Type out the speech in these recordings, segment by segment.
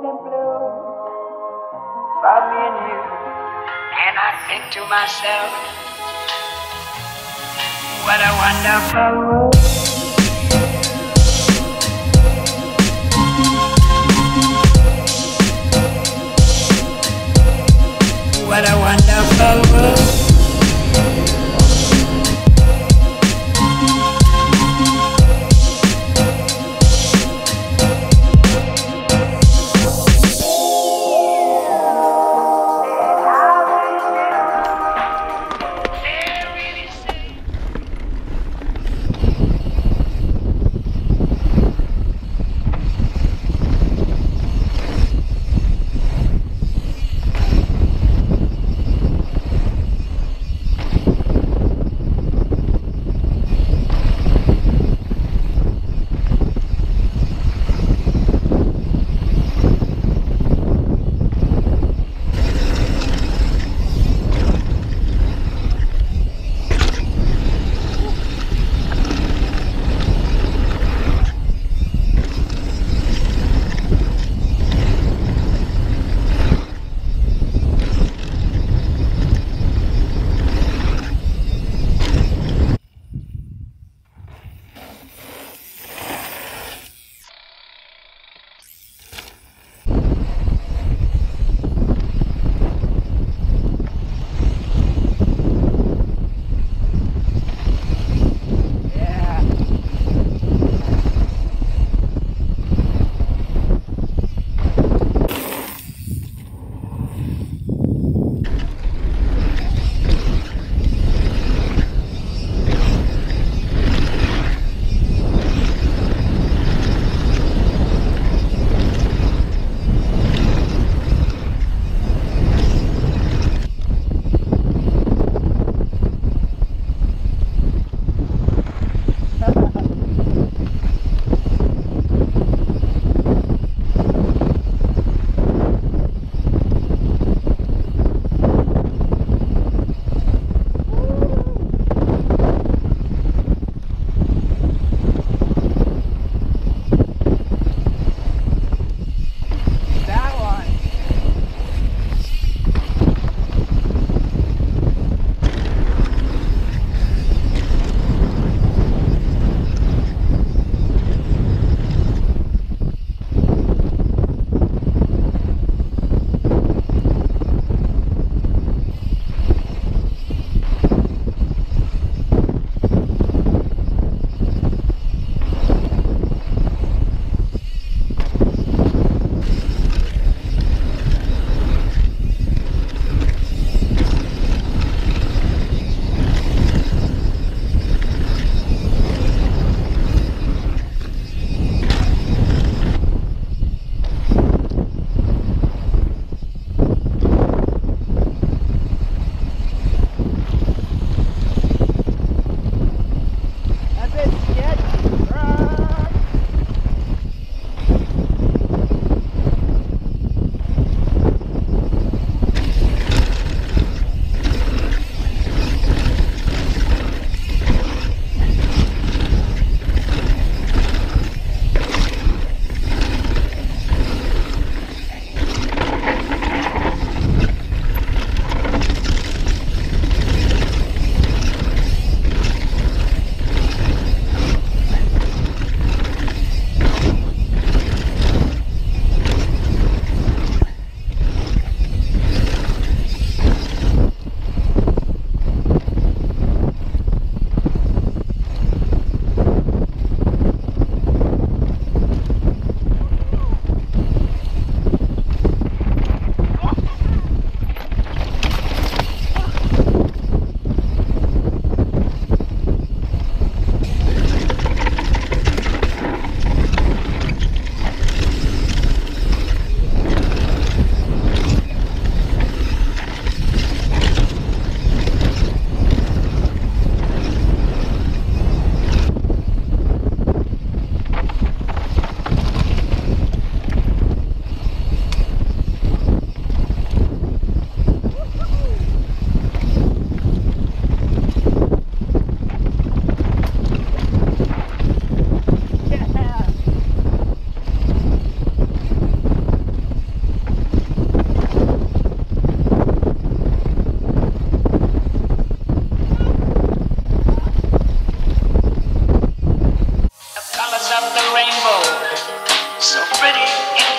red and blue from me and you. And I think to myself, what a wonderful world. What a wonderful world.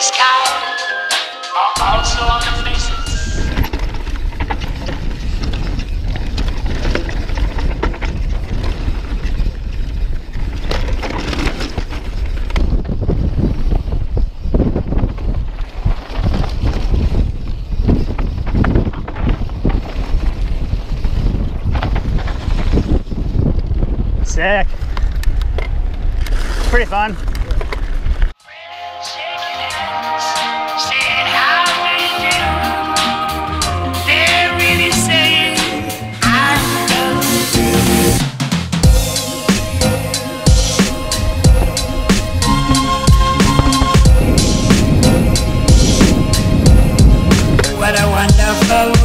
sky are also on the faces. Sick. Pretty fun. What a wonderful